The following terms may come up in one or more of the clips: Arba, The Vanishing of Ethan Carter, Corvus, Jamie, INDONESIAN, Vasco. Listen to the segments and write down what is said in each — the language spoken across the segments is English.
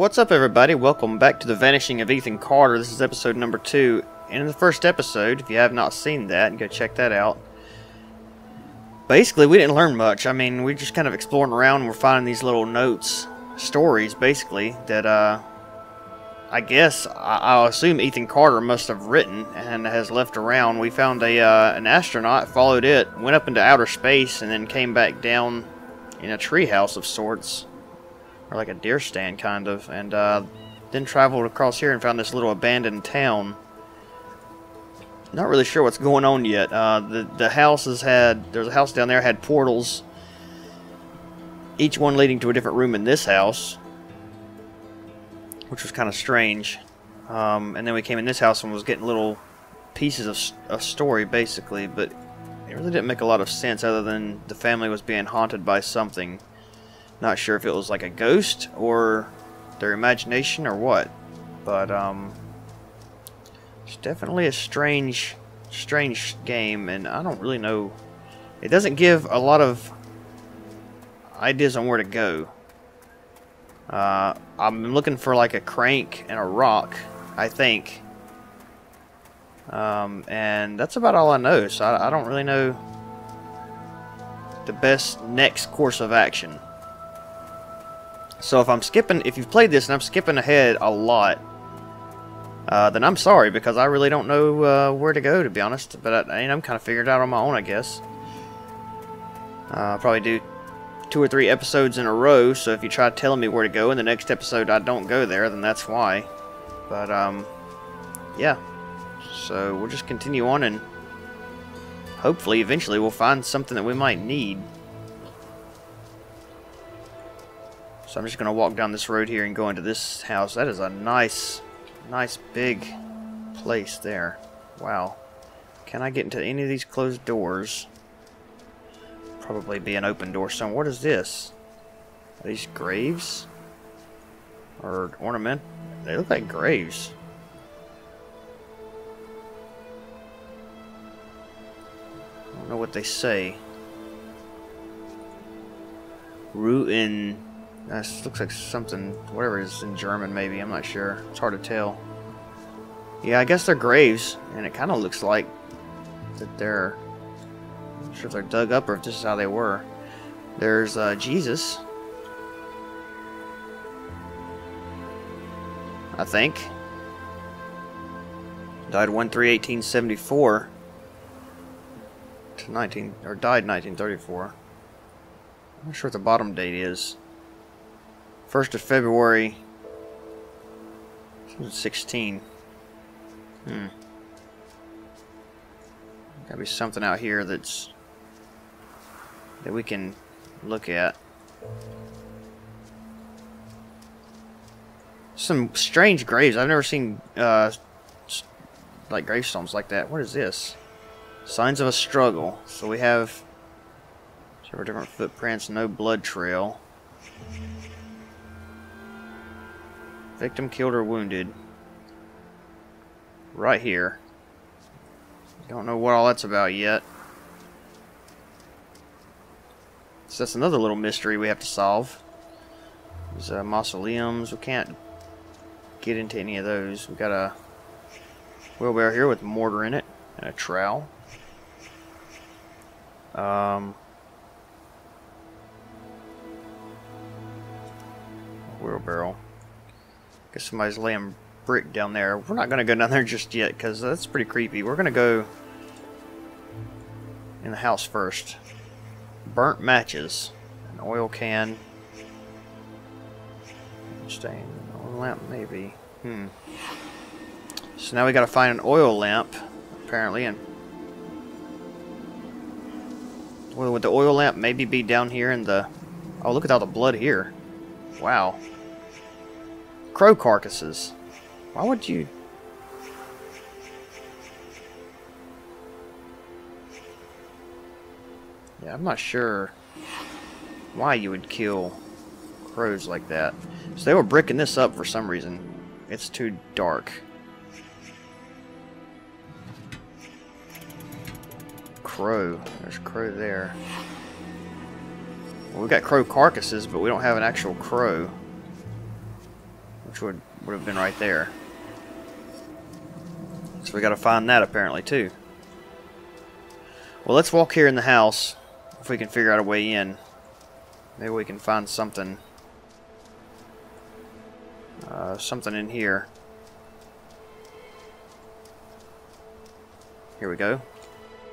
What's up, everybody? Welcome back to The Vanishing of Ethan Carter. This is episode number 2. And in the first episode, if you have not seen that, go check that out. Basically, we didn't learn much. I mean, we're just kind of exploring around and we're finding these little notes, stories, basically, that I guess, I'll assume Ethan Carter must have written and has left around. We found an astronaut, followed it, went up into outer space, and then came back down in a treehouse of sorts. Or like a deer stand, kind of. And then traveled across here and found this little abandoned town. Not really sure what's going on yet. The houses had... There's a house down there had portals. Each one leading to a different room in this house. Which was kind of strange. And then we came in this house and was getting little pieces of a story, basically. But it really didn't make a lot of sense other than the family was being haunted by something. Not sure if it was like a ghost or their imagination or what, but it's definitely a strange game, and I don't really know. It doesn't give a lot of ideas on where to go. I'm looking for like a crank and a rock, I think, and that's about all I know. So I don't really know the best next course of action. So if you've played this and I'm skipping ahead a lot, then I'm sorry, because I really don't know where to go, to be honest. But I'm kind of figured it out on my own, I guess. I'll probably do 2 or 3 episodes in a row, so if you try telling me where to go in the next episode I don't go there, then that's why. But, yeah. So we'll just continue on, and hopefully, eventually, we'll find something that we might need. So I'm just going to walk down this road here and go into this house. That is a nice big place there. Wow. Can I get into any of these closed doors? Probably be an open door somewhere. What is this? Are these graves? Or ornament? They look like graves. I don't know what they say. Ruin... This looks like something, whatever it is in German, maybe. I'm not sure. It's hard to tell. Yeah, I guess they're graves, and it kind of looks like that they're... I'm not sure if they're dug up or if this is how they were. There's Jesus. I think. Died 1/3/1874 to 19... or died 1934. I'm not sure what the bottom date is. 1st of February, 2016. Gotta be something out here that we can look at. Some strange graves. I've never seen like gravestones like that. What is this? Signs of a struggle. So we have several different footprints. No blood trail. Victim killed or wounded. Right here. Don't know what all that's about yet. So that's another little mystery we have to solve. There's mausoleums. We can't get into any of those. We've got a wheelbarrow here with mortar in it and a trowel. Wheelbarrow. Guess somebody's laying brick down there. We're not going to go down there just yet, because that's pretty creepy. We're going to go in the house first. Burnt matches. An oil can. Stain. Oil lamp, maybe. So now we got to find an oil lamp, apparently. And well, would the oil lamp maybe be down here in the... Oh, look at all the blood here. Wow. Crow carcasses. Why would you... Yeah, I'm not sure why you would kill crows like that. So they were bricking this up for some reason. It's too dark. Crow. There's crow there. Well, we got crow carcasses, but we don't have an actual crow. which would have been right there. So we got to find that apparently too. Well, let's walk here in the house. If we can figure out a way in, maybe we can find something. Something in here. Here we go.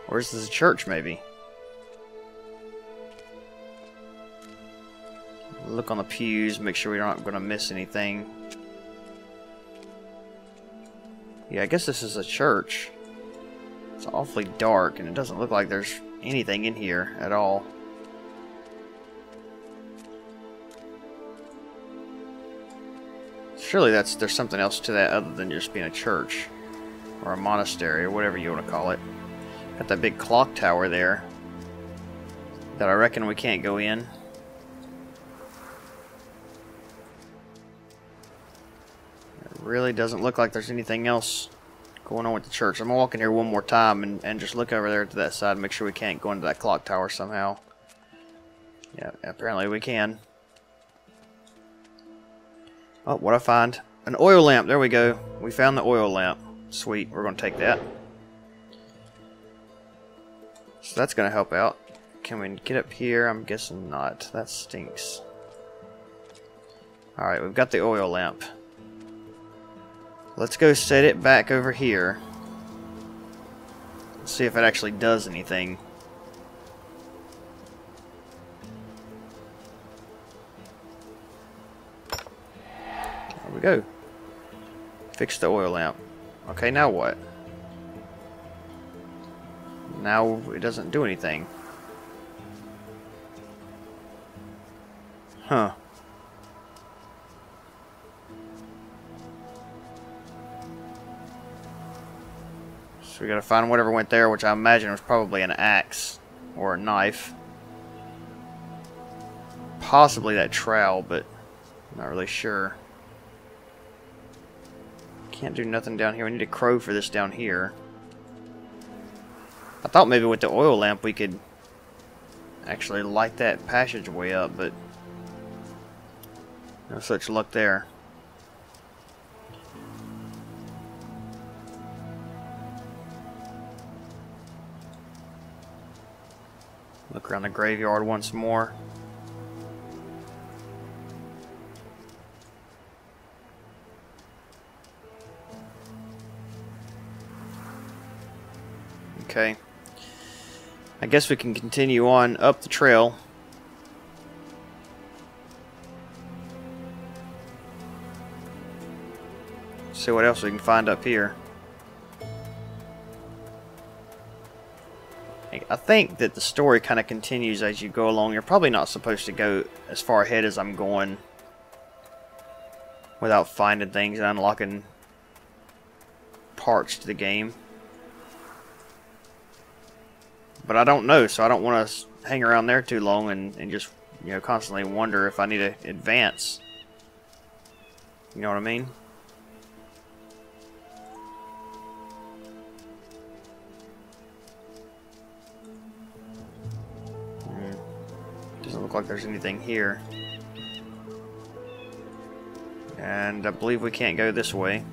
Or is this a church, maybe? Look on the pews, make sure we're not going to miss anything. Yeah, I guess this is a church. It's awfully dark, and it doesn't look like there's anything in here at all. Surely there's something else to that other than just being a church or a monastery or whatever you want to call it. Got that big clock tower there that I reckon we can't go in. It really doesn't look like there's anything else going on with the church. I'm gonna walk in here one more time and just look over there to that side and make sure we can't go into that clock tower somehow. Yeah, apparently we can. Oh, what I find? An oil lamp. There we go. We found the oil lamp. Sweet. We're going to take that. So that's going to help out. Can we get up here? I'm guessing not. That stinks. Alright, we've got the oil lamp. Let's go set it back over here. Let's see if it actually does anything. We go. Fix the oil lamp. Okay, now what? Now it doesn't do anything. Huh. So we gotta find whatever went there, which I imagine was probably an axe or a knife. Possibly that trowel, but I'm not really sure. Can't do nothing down here. We need a crow for this down here. I thought maybe with the oil lamp we could actually light that passageway up, but no such luck there. Look around the graveyard once more. Okay, I guess we can continue on up the trail. See what else we can find up here. I think that the story kind of continues as you go along. You're probably not supposed to go as far ahead as I'm going without finding things and unlocking parts to the game. But I don't know, so I don't want to hang around there too long and just, you know, constantly wonder if I need to advance. You know what I mean? Doesn't look like there's anything here. And I believe we can't go this way.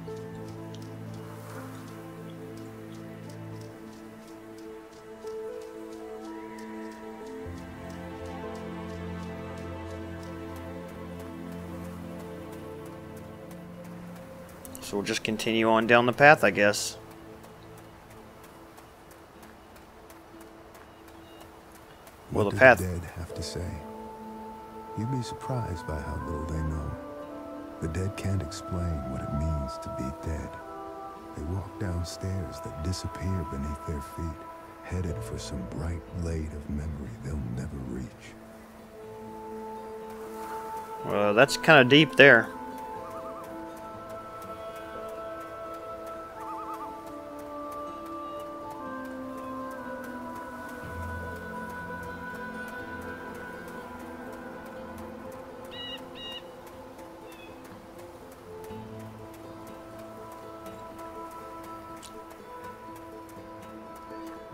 So we'll just continue on down the path, I guess. Well, the path. What do the dead have to say? You'd be surprised by how little they know. The dead can't explain what it means to be dead. They walk down stairs that disappear beneath their feet, headed for some bright blade of memory they'll never reach. Well, that's kind of deep there.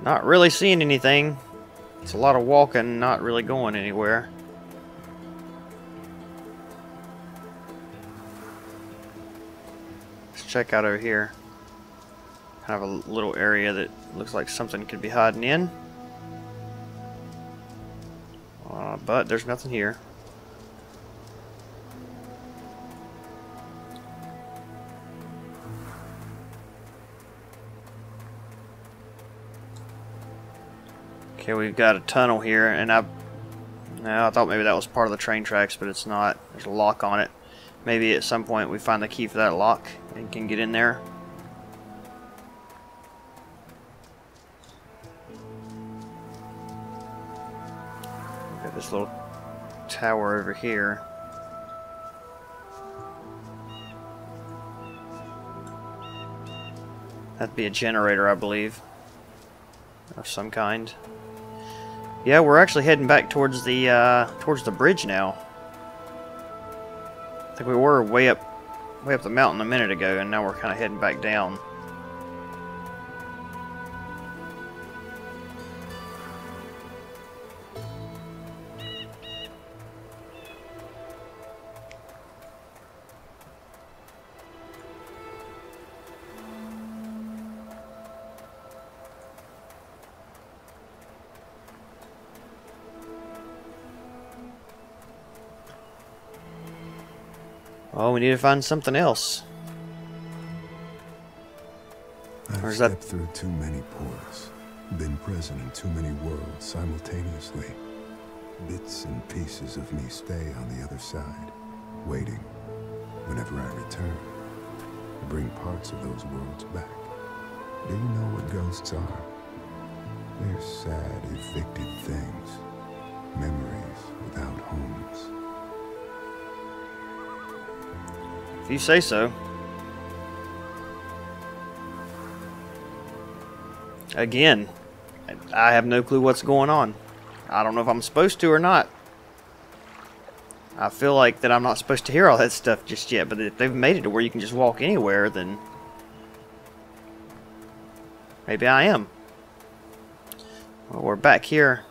Not really seeing anything. It's a lot of walking, not really going anywhere. Let's check out over here. Kind of a little area that looks like something could be hiding in. But there's nothing here. Okay, we've got a tunnel here, and I thought maybe that was part of the train tracks, but it's not. There's a lock on it. Maybe at some point we find the key for that lock and can get in there. We've got this little tower over here. That'd be a generator, I believe, of some kind. Yeah, we're actually heading back towards the bridge now. I think we were way up the mountain a minute ago, and now we're kind of heading back down. Oh, we need to find something else. I've stepped through too many ports, been present in too many worlds simultaneously. Bits and pieces of me stay on the other side, waiting. Whenever I return, I bring parts of those worlds back. Do you know what ghosts are? They're sad, evicted things, memories without homes. If you say so. Again, I have no clue what's going on. I don't know if I'm supposed to or not. I feel like that I'm not supposed to hear all that stuff just yet, but if they've made it to where you can just walk anywhere, then maybe I am. Well, we're back here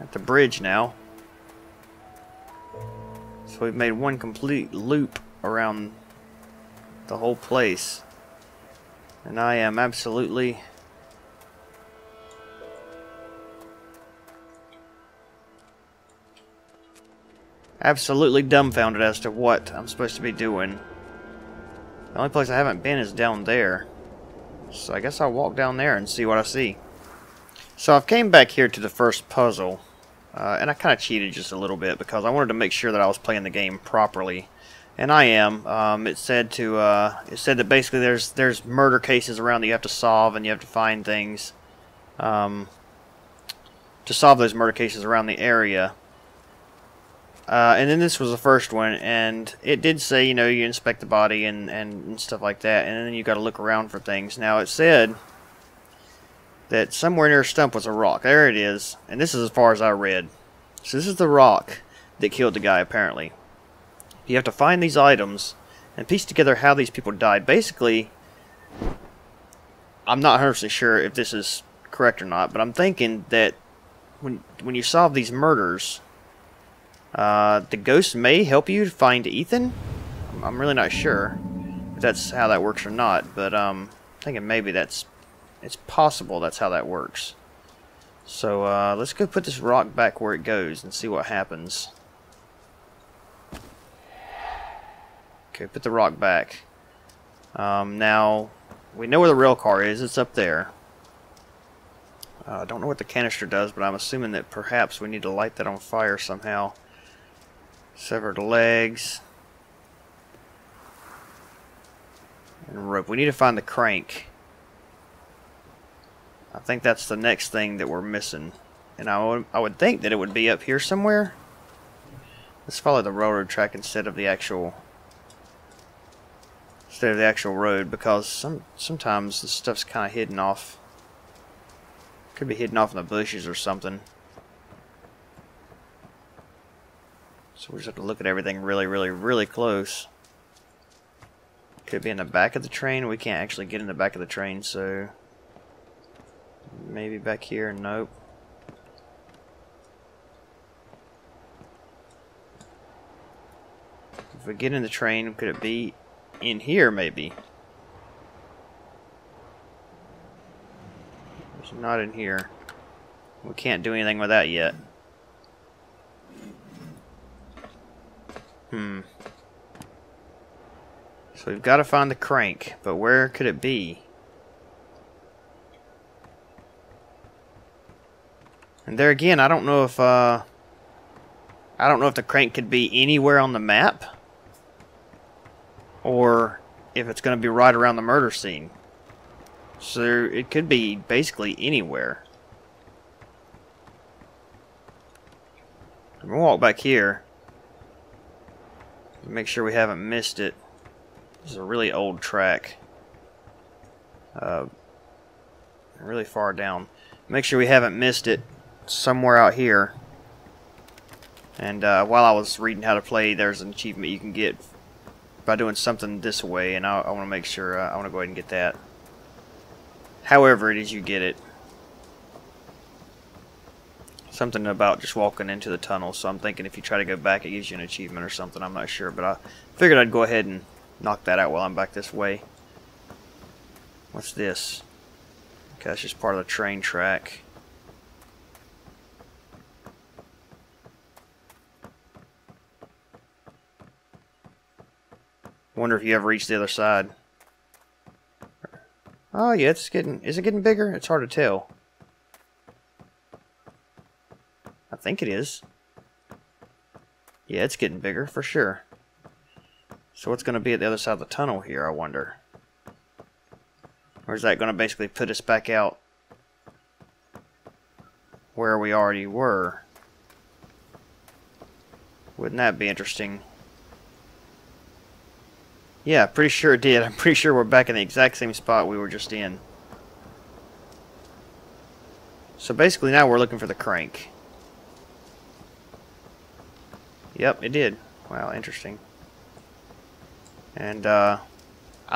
at the bridge now. So we've made one complete loop around the whole place, and I am absolutely dumbfounded as to what I'm supposed to be doing. The only place I haven't been is down there, so I guess I'll walk down there and see what I see. So I've came back here to the first puzzle, and I kind of cheated just a little bit because I wanted to make sure that I was playing the game properly. And I am. It said that basically there's murder cases around that you have to solve, and you have to find things to solve those murder cases around the area. And then this was the first one, and it did say, you know, you inspect the body and stuff like that, and then you got to look around for things. Now it said that somewhere near a stump was a rock. There it is, and this is as far as I read. So this is the rock that killed the guy, apparently. You have to find these items and piece together how these people died. Basically, I'm not 100% sure if this is correct or not, but I'm thinking that when you solve these murders, the ghost may help you find Ethan. I'm really not sure if that's how that works or not, but I'm thinking maybe it's possible that's how that works. So let's go put this rock back where it goes and see what happens. Okay, put the rock back. Now, we know where the rail car is. It's up there. I don't know what the canister does, but I'm assuming that perhaps we need to light that on fire somehow. Severed legs. And rope. We need to find the crank. I think that's the next thing that we're missing. And I would think that it would be up here somewhere. Let's follow the railroad track instead of the actual... road, because sometimes this stuff's kind of hidden off. Could be hidden off in the bushes or something. So we just have to look at everything really close. Could be in the back of the train. We can't actually get in the back of the train, so maybe back here. Nope. If we get in the train, could it be in here, maybe? Not in here. We can't do anything with that yet. So we've got to find the crank, but where could it be? And there again, I don't know if the crank could be anywhere on the map, or if it's going to be right around the murder scene. So it could be basically anywhere. I'm going to walk back here. Make sure we haven't missed it. This is a really old track. Really far down. Make sure we haven't missed it somewhere out here. And while I was reading how to play, there's an achievement you can get by doing something this way, and I want to make sure, I want to go ahead and get that. However it is you get it. Something about just walking into the tunnel, so I'm thinking if you try to go back it gives you an achievement or something, I'm not sure, but I figured I'd go ahead and knock that out while I'm back this way. What's this? Okay, that's just part of the train track. Wonder if you ever reach the other side. Oh yeah, it's getting, is it getting bigger? It's hard to tell. I think it is. Yeah, it's getting bigger for sure. So what's going to be at the other side of the tunnel here, I wonder? Or is that going to basically put us back out where we already were? Wouldn't that be interesting? Yeah, pretty sure it did. I'm pretty sure we're back in the exact same spot we were just in. So basically now we're looking for the crank. Yep, it did. Wow, interesting. And I'm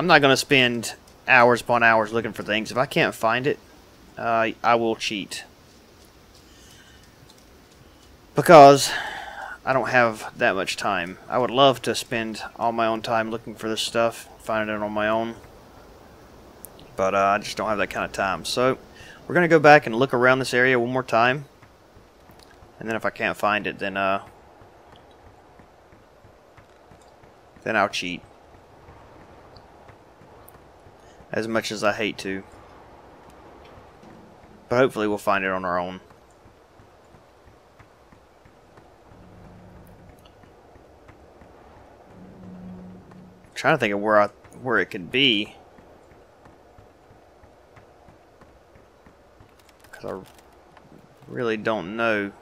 not going to spend hours upon hours looking for things. If I can't find it, I will cheat. Because I don't have that much time. I would love to spend all my own time looking for this stuff, finding it on my own, but I just don't have that kind of time. So we're going to go back and look around this area one more time, and then if I can't find it, then I'll cheat. As much as I hate to. But hopefully we'll find it on our own. Trying to think of where it could be, because I really don't know.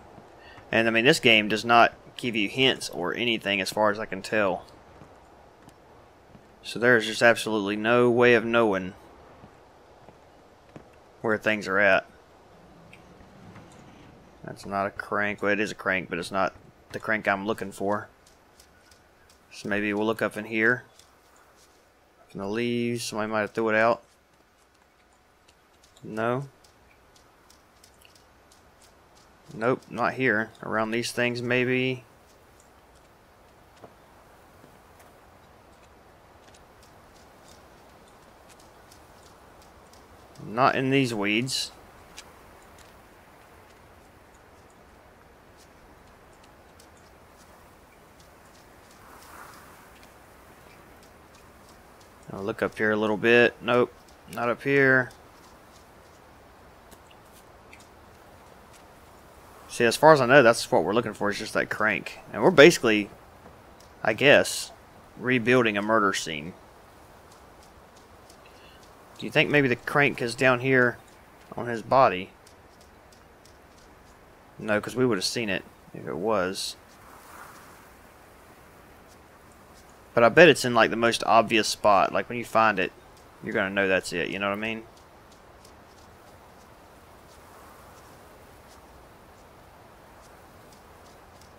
And I mean, this game does not give you hints or anything, as far as I can tell. So there's just absolutely no way of knowing where things are at. That's not a crank. Well, it is a crank, but it's not the crank I'm looking for. So maybe we'll look up in here. In the leaves, somebody might have threw it out. No. Nope, not here. Around these things, maybe. Not in these weeds. I'll look up here a little bit. Nope, not up here. See, as far as I know, that's what we're looking for, is just that crank. And we're basically, I guess, rebuilding a murder scene. Do you think maybe the crank is down here on his body? No, because we would have seen it if it was. But I bet it's in like the most obvious spot. Like when you find it, you're gonna know that's it, you know what I mean?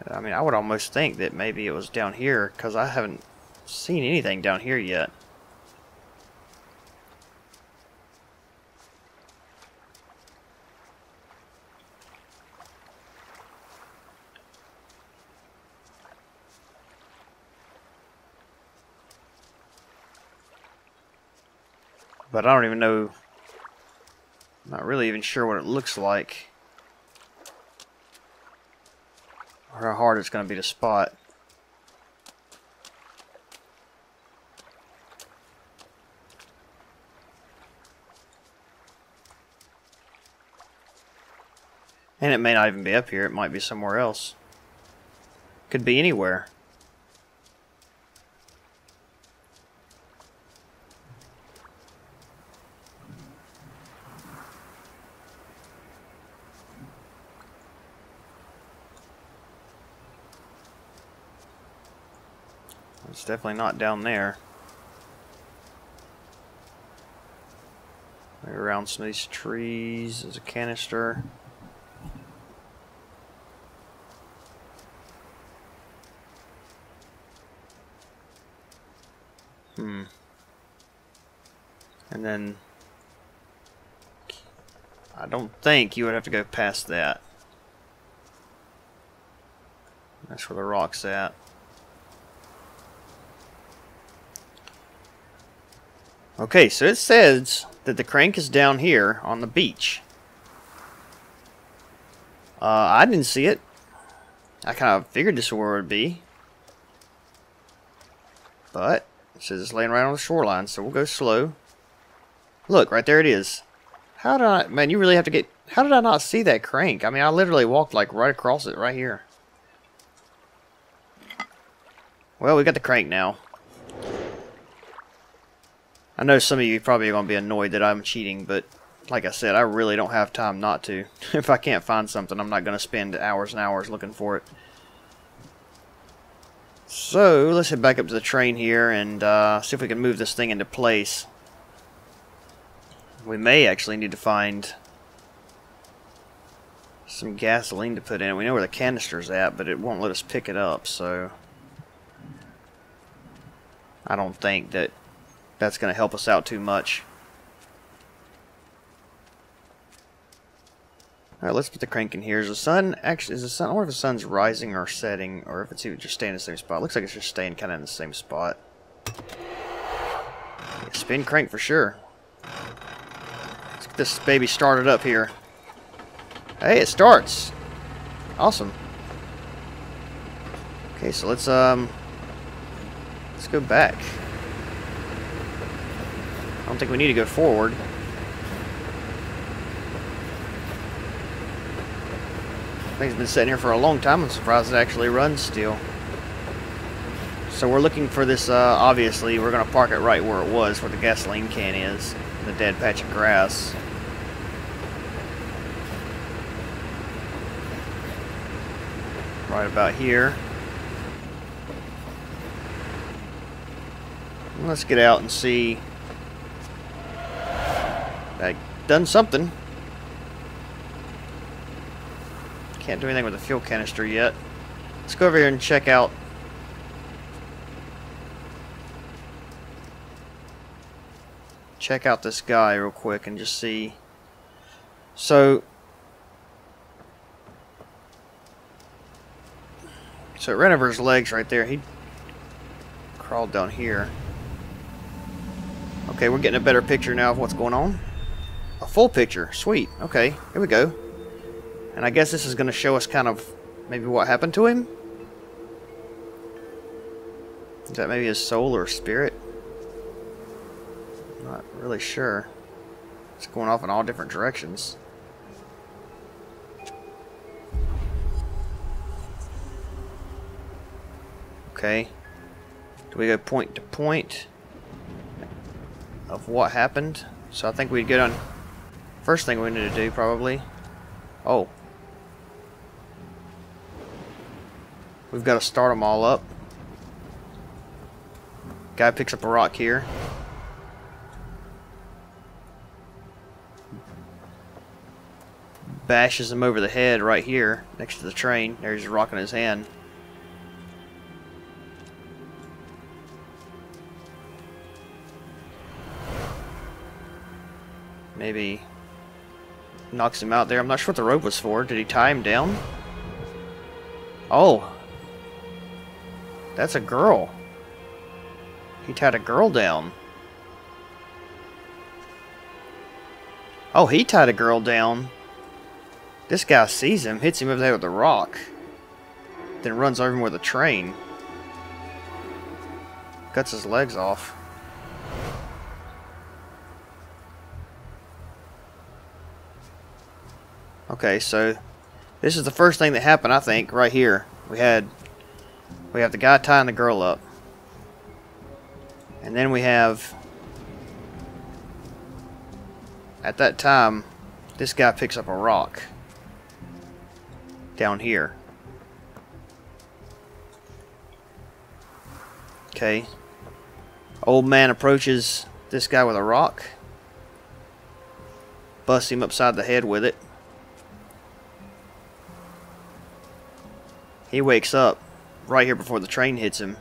I mean, I would almost think that maybe it was down here, because I haven't seen anything down here yet. But I don't even know Not really even sure what it looks like or how hard it's going to be to spot. And it may not even be up here, it might be somewhere else. Could be anywhere. It's definitely not down there. Maybe around some of these trees, there's a canister. And then I don't think you would have to go past that. That's where the rock's at. Okay, so it says that the crank is down here on the beach. I didn't see it. I kind of figured this is where it would be. But it says it's laying right on the shoreline, so we'll go slow. Look, right there it is. How did I... Man, you really have to get... How did I not see that crank? I mean, I literally walked, like, right across it, right here. Well, we got the crank now. I know some of you probably are going to be annoyed that I'm cheating, but like I said, I really don't have time not to. If I can't find something, I'm not going to spend hours and hours looking for it. So, let's head back up to the train here and see if we can move this thing into place. We may actually need to find some gasoline to put in. We know where the canister's at, but it won't let us pick it up, so I don't think that that's going to help us out too much. Alright, let's put the crank in here. Is the sun actually, I don't know if the sun's rising or setting, or if it's even just staying in the same spot. It looks like it's just staying kind of in the same spot. Yeah, spin crank for sure. Let's get this baby started up here. Hey, it starts. Awesome. Okay, so let's go back. I don't think we need to go forward. Thing's been sitting here for a long time. I'm surprised it actually runs still. So we're looking for this, obviously we're going to park it right where it was, where the gasoline can is. The dead patch of grass. Right about here. Let's get out and see. That done something. Can't do anything with the fuel canister yet. Let's go over here and check out. Check out this guy real quick and just see. So it ran over his legs right there. He crawled down here. Okay, we're getting a better picture now of what's going on. A full picture. Sweet. Okay, here we go. And I guess this is going to show us kind of maybe what happened to him. Is that maybe his soul or spirit? Not really sure. It's going off in all different directions. Okay. Do we go point to point of what happened? So I think we'd get on. First thing we need to do probably. Oh. We've got to start them all up. Guy picks up a rock here. Bashes him over the head right here next to the train. There he's rocking his hand. Maybe knocks him out there. I'm not sure what the rope was for. Did he tie him down? Oh, that's a girl. He tied a girl down. Oh, he tied a girl down. This guy sees him, hits him over the head with a rock, then runs over him with a train. Cuts his legs off. Okay, so this is the first thing that happened, I think, right here. We have the guy tying the girl up. And then we have, at that time, this guy picks up a rock down here. Okay. Old man approaches this guy with a rock, busts him upside the head with it. He wakes up right here before the train hits him.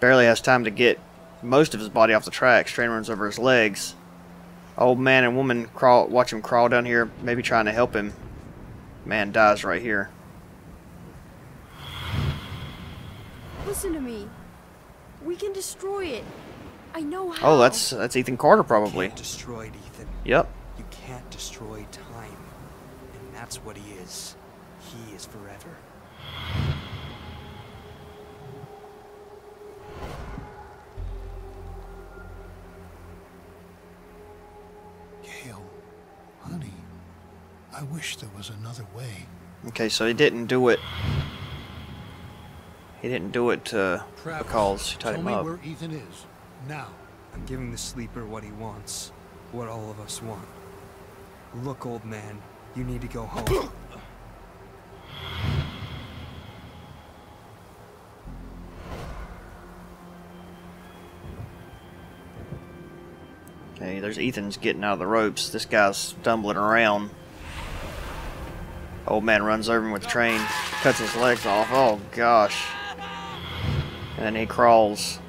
Barely has time to get most of his body off the tracks. Train runs over his legs. Old man and woman watch him crawl down here, maybe trying to help him. Man dies right here. Listen to me. We can destroy it. I know how. Oh, that's Ethan Carter probably. You can't destroy it, Ethan. Yep. You can't destroy time. And that's what he is. He is forever. Gale, honey, I wish there was another way. Okay, so he didn't do it. He didn't do it because he tied him up. Tell me where Ethan is now. I'm giving the sleeper what he wants, what all of us want. Look, old man, you need to go home. Okay, there's Ethan's getting out of the ropes. This guy's stumbling around. Old man runs over him with the train, cuts his legs off. Oh gosh. And then he crawls.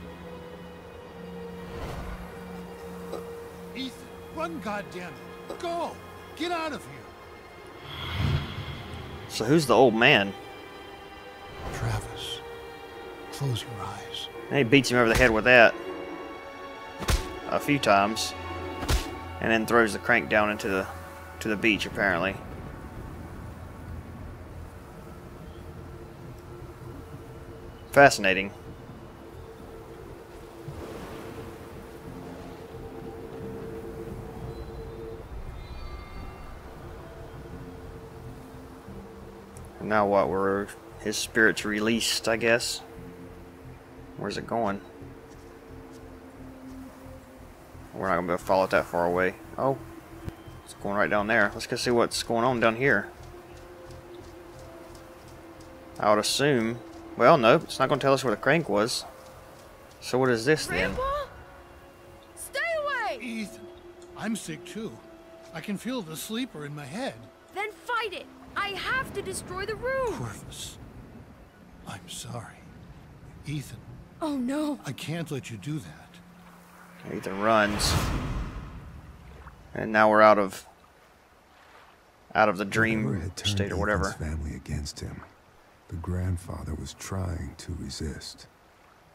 Ethan, run, goddamn it. Go! Get out of here! So who's the old man? Travis. Close your eyes. And he beats him over the head with that a few times. And then throws the crank down into the beach, apparently. Fascinating. And now what? We're his spirit's released, I guess. Where's it going? We're not gonna be able to follow it that far away. Oh, it's going right down there. Let's go see what's going on down here. I would assume. Well, nope, it's not going to tell us where the crank was. So what is this then? Grandpa? Stay away! Ethan, I'm sick too. I can feel the sleeper in my head. Then fight it! I have to destroy the room! Corvus, I'm sorry. Ethan. Oh no. I can't let you do that. Ethan runs. And now we're out of the dream state or whatever. Ethan's family against him. The grandfather was trying to resist.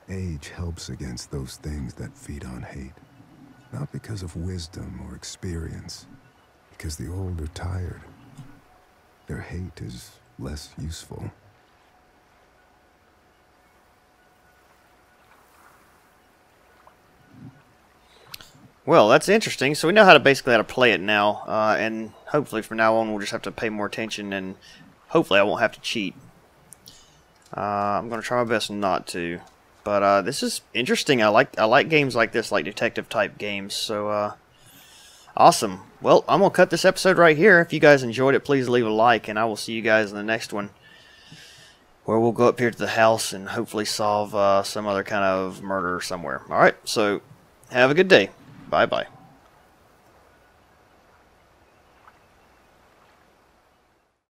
Age helps against those things that feed on hate. Not because of wisdom or experience, because the old are tired. Their hate is less useful. Well, that's interesting. So we know how to play it now. And hopefully from now on we'll just have to pay more attention, and hopefully I won't have to cheat. I'm gonna try my best not to, but this is interesting. I like games like this, like detective type games. So awesome. Well, I'm gonna cut this episode right here. If you guys enjoyed it, please leave a like, and I will see you guys in the next one, where we'll go up here to the house and hopefully solve some other kind of murder somewhere. All right. So have a good day. Bye bye.